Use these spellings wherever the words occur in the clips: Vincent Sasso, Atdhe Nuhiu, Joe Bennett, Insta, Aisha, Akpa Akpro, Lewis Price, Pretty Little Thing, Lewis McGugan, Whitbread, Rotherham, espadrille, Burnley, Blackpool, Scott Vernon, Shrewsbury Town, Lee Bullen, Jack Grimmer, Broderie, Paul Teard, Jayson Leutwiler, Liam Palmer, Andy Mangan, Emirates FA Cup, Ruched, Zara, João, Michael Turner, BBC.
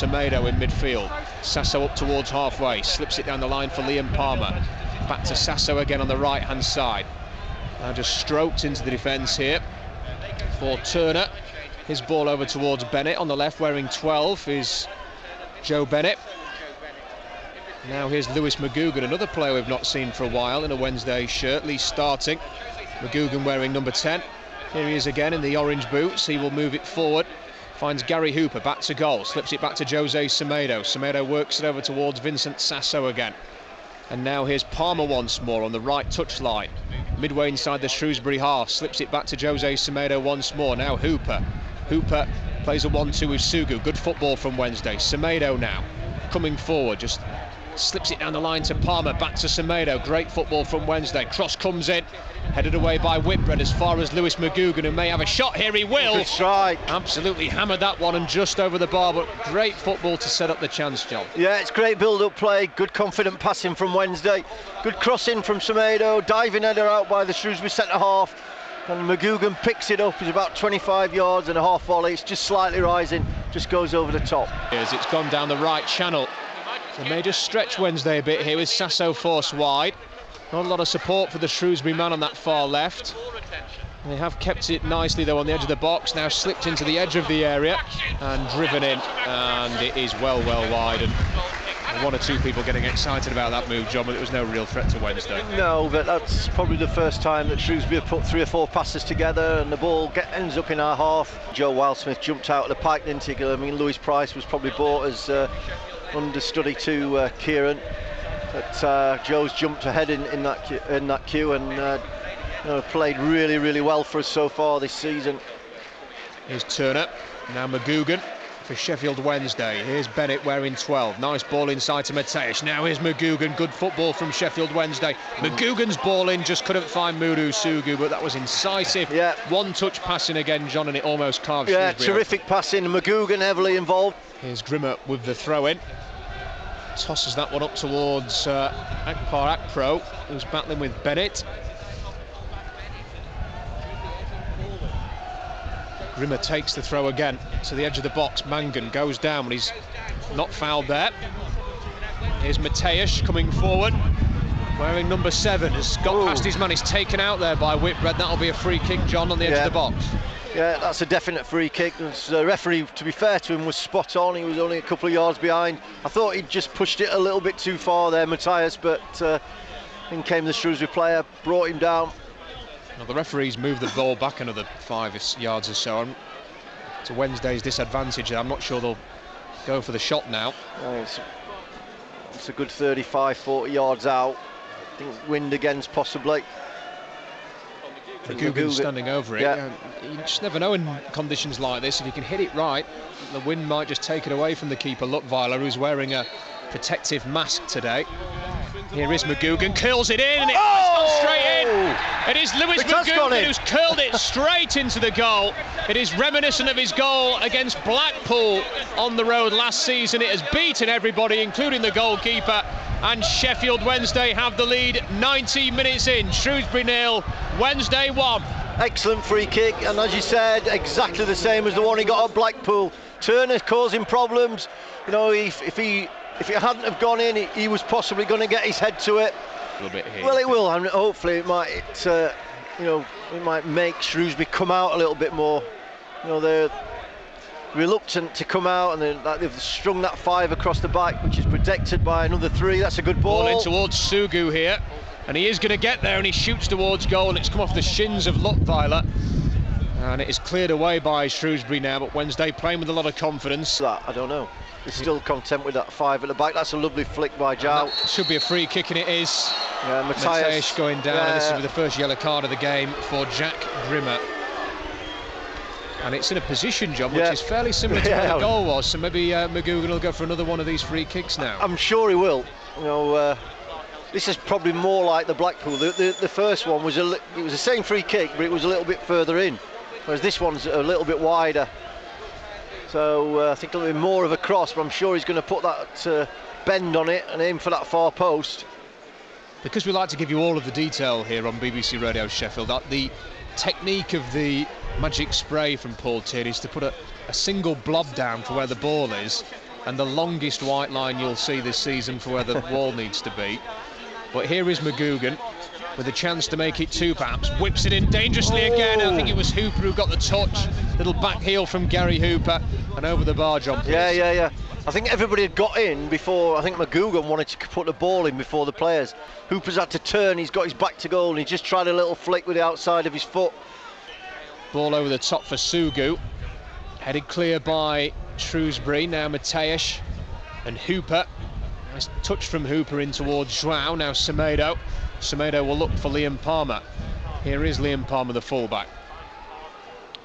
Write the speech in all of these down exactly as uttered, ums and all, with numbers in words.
Semedo in midfield, Sasso up towards halfway, slips it down the line for Liam Palmer, back to Sasso again on the right hand side. Now just stroked into the defence here for Turner. His ball over towards Bennett on the left, wearing twelve is Joe Bennett. Now here's Lewis McGugan, another player we've not seen for a while in a Wednesday shirt, at least starting. McGugan wearing number ten. Here he is again in the orange boots. He will move it forward. Finds Gary Hooper, back to goal, slips it back to Jose Semedo. Semedo works it over towards Vincent Sasso again. And now here's Palmer once more on the right touchline. Midway inside the Shrewsbury half, slips it back to Jose Semedo once more. Now Hooper. Hooper plays a one two with Sugu. Good football from Wednesday. Semedo now coming forward, just slips it down the line to Palmer, back to Semedo. Great football from Wednesday. Cross comes in, headed away by Whitbread as far as Lewis McGugan, who may have a shot here. He will. Good strike. Absolutely hammered that one and just over the bar, but great football to set up the chance, John. Yeah, it's great build-up play, good confident passing from Wednesday, good crossing from Semedo, diving header out by the Shrewsbury centre-half, and McGugan picks it up. He's about twenty-five yards and a half volley. It's just slightly rising, just goes over the top. As it's gone down the right channel. They may just stretch Wednesday a bit here with Sasso forced wide. Not a lot of support for the Shrewsbury man on that far left. They have kept it nicely though on the edge of the box, now slipped into the edge of the area and driven in, and it is well, well wide. And one or two people getting excited about that move, John, but it was no real threat to Wednesday. No, but that's probably the first time that Shrewsbury have put three or four passes together and the ball get, ends up in our half. Joe Wildsmith jumped out of the pike, didn't he? I mean, Lewis Price was probably bought as uh, understudy to uh, Kieran, but uh, Joe's jumped ahead in, in that in that queue and uh, you know, played really, really well for us so far this season. Here's Turner, now McGugan for Sheffield Wednesday. Here's Bennett wearing twelve. Nice ball inside to Mateusz. Now here's McGugan. Good football from Sheffield Wednesday. Mm. McGugan's ball in, just couldn't find Murusugu, but that was incisive. Yeah. One touch passing again, John, and it almost carves. Yeah, terrific passing. McGugan heavily involved. Here's Grimmer with the throw in. Tosses that one up towards uh, Akpa Akpro, who's battling with Bennett. Grimmer takes the throw again to the edge of the box. Mangan goes down, but he's not fouled there. Here's Mateusz coming forward, wearing number seven. Has got Ooh. past his man. He's taken out there by Whitbread. That'll be a free kick, John, on the edge yeah. of the box. Yeah, that's a definite free kick. The referee, to be fair to him, was spot on. He was only a couple of yards behind. I thought he'd just pushed it a little bit too far there, Mateusz, but uh, in came the Shrewsbury player, brought him down. Well, the referee's moved the ball back another five yards or so. I'm, to Wednesday's disadvantage, I'm not sure they'll go for the shot now. Oh, it's, it's a good thirty-five, forty yards out. I think wind against possibly. McGugan standing over it. Yeah. You just never know in conditions like this. If you can hit it right, the wind might just take it away from the keeper, Leutwiler, who's wearing a protective mask today. Here is McGugan, curls it in, and it oh! straight in. It is Lewis McGugan who's curled it straight into the goal. It is reminiscent of his goal against Blackpool on the road last season. It has beaten everybody, including the goalkeeper, and Sheffield Wednesday have the lead nineteen minutes in. Shrewsbury nil, Wednesday one. Excellent free kick, and as you said, exactly the same as the one he got at Blackpool. Turner causing problems. You know, if, if he... If it hadn't have gone in, he, he was possibly going to get his head to it. A little bit here. Well, it will, and hopefully it might, it, uh, you know, it might make Shrewsbury come out a little bit more. You know, they're reluctant to come out, and they're, like, they've strung that five across the back, which is protected by another three. That's a good ball. Ball in towards Sugu here, and he is going to get there, and he shoots towards goal, and it's come off the shins of Leutwiler. And it is cleared away by Shrewsbury now, but Wednesday playing with a lot of confidence. That, I don't know. They're still content with that five at the back. That's a lovely flick by João. Should be a free kick, and it is. Yeah, Mateusz going down. Yeah. And this will be the first yellow card of the game for Jack Grimmer. And it's in a position, John, which yeah. is fairly similar to yeah. where the goal was. So maybe uh, McGugan will go for another one of these free kicks now. I'm sure he will. You know, uh, this is probably more like the Blackpool. The, the, the first one was a it was the same free kick, but it was a little bit further in. Whereas this one's a little bit wider, so uh, I think it'll be more of a cross, but I'm sure he's going to put that uh, bend on it and aim for that far post. Because we like to give you all of the detail here on B B C Radio Sheffield, that the technique of the magic spray from Paul Teard is to put a, a single blob down for where the ball is and the longest white line you'll see this season for where the wall needs to be. But here is McGugan with a chance to make it two, perhaps. Whips it in dangerously oh. again. I think it was Hooper who got the touch. Little back heel from Gary Hooper and over the bar jump. Please. Yeah, yeah, yeah. I think everybody had got in before. I think McGugan wanted to put the ball in before the players. Hooper's had to turn. He's got his back to goal and he just tried a little flick with the outside of his foot. Ball over the top for Sugu. Headed clear by Shrewsbury. Now Mateusz and Hooper. Nice touch from Hooper in towards João. Now Semedo. Semedo will look for Liam Palmer. Here is Liam Palmer, the fullback.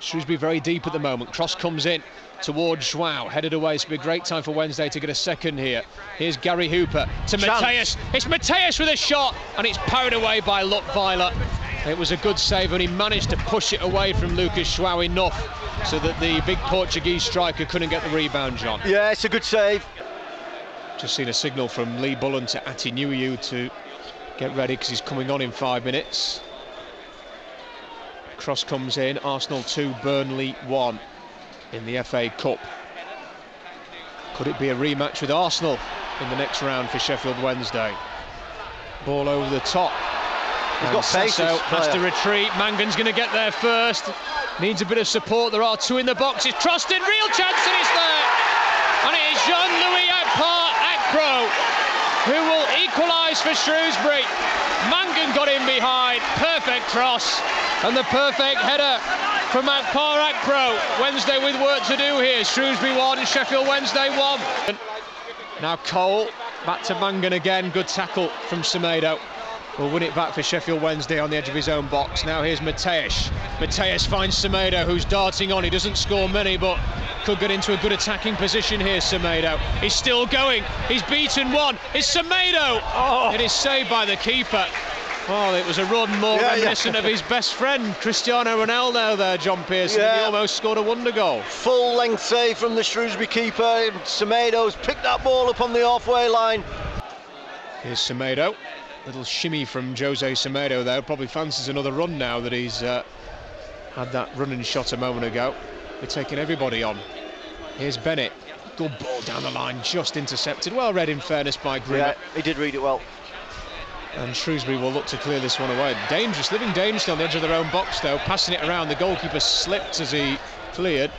Shrewsbury very deep at the moment. Cross comes in towards João, headed away. It's been a great time for Wednesday to get a second here. Here's Gary Hooper to Mateusz. It's Mateusz with a shot, and it's powered away by Leutwiler. It was a good save, and he managed to push it away from Lucas João enough so that the big Portuguese striker couldn't get the rebound, John. Yeah, it's a good save. Just seen a signal from Lee Bullen to Atdhe Nuhiu to get ready because he's coming on in five minutes. Cross comes in, Arsenal two, Burnley one in the F A Cup. Could it be a rematch with Arsenal in the next round for Sheffield Wednesday? Ball over the top. He's got Sasso has to retreat. Mangan's going to get there first. Needs a bit of support. There are two in the box. It's crossed in, real chance, and it's there. And it is Jean-Louis Akpa Akpro who will equalise for Shrewsbury. Mangan got in behind. Perfect cross and the perfect header from Akpa Akpro. Wednesday with work to do here. Shrewsbury one, Sheffield Wednesday one. Now Cole back to Mangan again. Good tackle from Semedo. Will win it back for Sheffield Wednesday on the edge of his own box. Now here's Mateusz. Mateusz finds Semedo, who's darting on. He doesn't score many, but could get into a good attacking position here, Semedo. He's still going. He's beaten one. It's Semedo. Oh. It is saved by the keeper. Well, it was a run more yeah, reminiscent yeah. of his best friend, Cristiano Ronaldo there, John Pearson. Yeah. He almost scored a wonder goal. Full-length save from the Shrewsbury keeper. Semedo's picked that ball up on the halfway line. Here's Semedo. Little shimmy from Jose Semedo there. Probably fancies another run now that he's uh, had that running shot a moment ago. They're taking everybody on. Here's Bennett. Good ball down the line, just intercepted. Well read, in fairness, by Grimmer. Yeah, he did read it well. And Shrewsbury will look to clear this one away. Dangerous, living dangerous on the edge of their own box, though. Passing it around, the goalkeeper slipped as he cleared.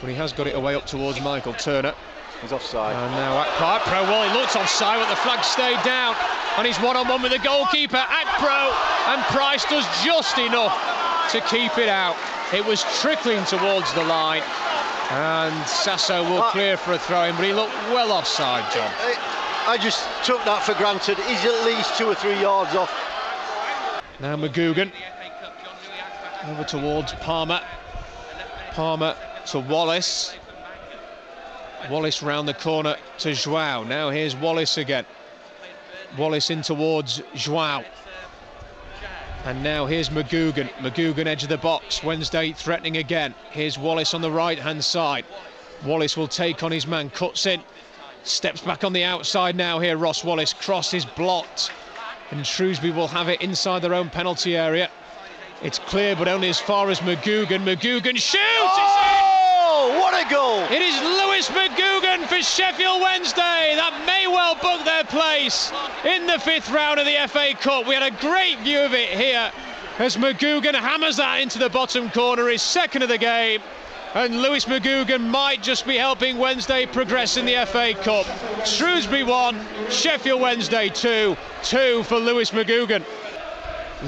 But he has got it away up towards Michael Turner. He's offside. And now Akpa Akpro, well, he looks offside, but the flag stayed down. And he's one-on-one with the goalkeeper, Akpro, and Price does just enough to keep it out. It was trickling towards the line, and Sasso will clear for a throw-in, but he looked well offside, John. I just took that for granted. He's at least two or three yards off. Now McGugan, over towards Palmer. Palmer to Wallace. Wallace round the corner to João. Now here's Wallace again. Wallace in towards João. And now here's McGugan. McGugan edge of the box. Wednesday threatening again. Here's Wallace on the right-hand side. Wallace will take on his man. Cuts in. Steps back on the outside now here. Ross Wallace. Cross is blocked. And Shrewsbury will have it inside their own penalty area. It's clear, but only as far as McGugan. McGugan shoots! Oh! What a goal! It is Lewis McGugan for Sheffield Wednesday. That may well book their place in the fifth round of the F A Cup. We had a great view of it here as McGugan hammers that into the bottom corner, his second of the game. And Lewis McGugan might just be helping Wednesday progress in the F A Cup. Shrewsbury one, Sheffield Wednesday two, two for Lewis McGugan.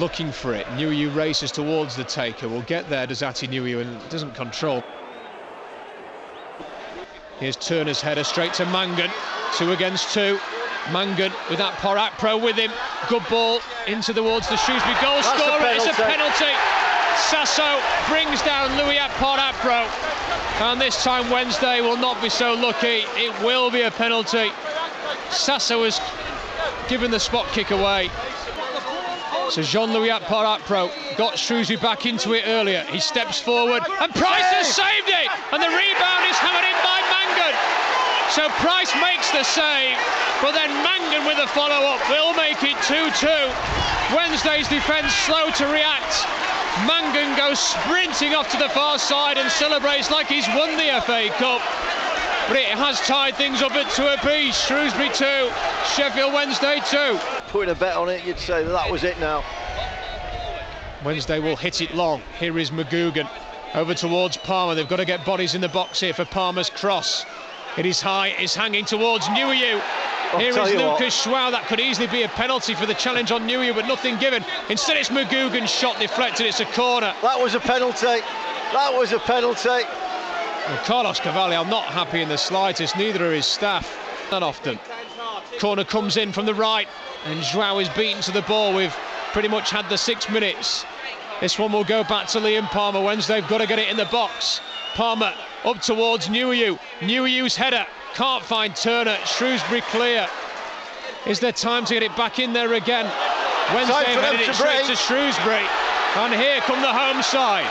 Looking for it. Nuhiu races towards the taker. Will get there, does Atdhe Nuhiu, and doesn't control. Here's Turner's header straight to Mangan. Two against two. Mangan with that Akpa Akpro with him. Good ball into towards the Shrewsbury goal scorer. It's a penalty. Sasso brings down Louis Akpa Akpro. And this time Wednesday will not be so lucky. It will be a penalty. Sasso has given the spot kick away. So Jean-Louis Akpa Akpro got Shrewsbury back into it earlier. He steps forward and Price has saved it. And the rebound is hammered in by Mangan. So Price makes the save, but then Mangan with a follow-up will make it two two. Wednesday's defence slow to react. Mangan goes sprinting off to the far side and celebrates like he's won the F A Cup. but it has tied things up at two apiece. Shrewsbury two, Sheffield Wednesday two. Putting a bet on it, you'd say that was it now. Wednesday will hit it long. Here is McGugan over towards Palmer. They've got to get bodies in the box here for Palmer's cross. It is high, it's hanging towards Nuhiu. Here is Lucas Schwab. That could easily be a penalty for the challenge on Nuhiu, but nothing given. Instead, it's McGugan's shot deflected. It's a corner. That was a penalty. That was a penalty. Well, Carlos Cavaliere not happy in the slightest, neither are his staff. Not often. Corner comes in from the right, and João is beaten to the ball. We've pretty much had the six minutes. This one will go back to Liam Palmer. Wednesday've got to get it in the box. Palmer up towards Nuhiu. Nuhiu's header. Can't find Turner. Shrewsbury clear. Is there time to get it back in there again? Wednesday headed it straight to Shrewsbury. And here come the home side.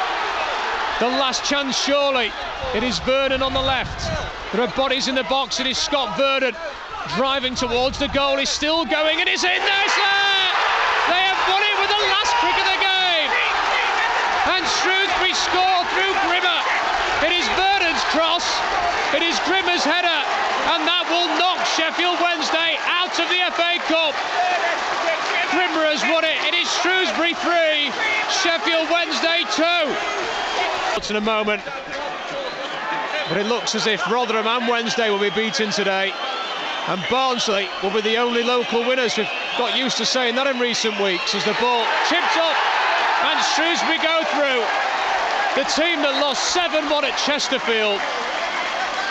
The last chance, surely. It is Vernon on the left. There are bodies in the box. It is Scott Vernon driving towards the goal. He's still going, and it's in there. It's there. They have won it with the last kick of the game. And Shrewsbury score through Grimmer. It is Vernon's cross. It is Grimmer's header, and that will knock Sheffield Wednesday out of the F A Cup. Grimmer has won it. It is Shrewsbury three, Sheffield Wednesday two. In a moment, but it looks as if Rotherham and Wednesday will be beaten today, and Barnsley will be the only local winners. We've got used to saying that in recent weeks, as the ball chipped up, and Shrewsbury go through. The team that lost seven one at Chesterfield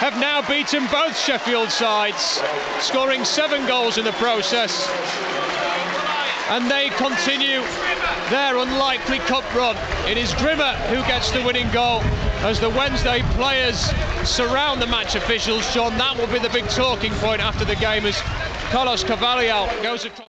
have now beaten both Sheffield sides, scoring seven goals in the process, and they continue their unlikely cup run. It is Grimmer who gets the winning goal as the Wednesday players surround the match officials. John, that will be the big talking point after the game as Carlos Cavaliere goes across.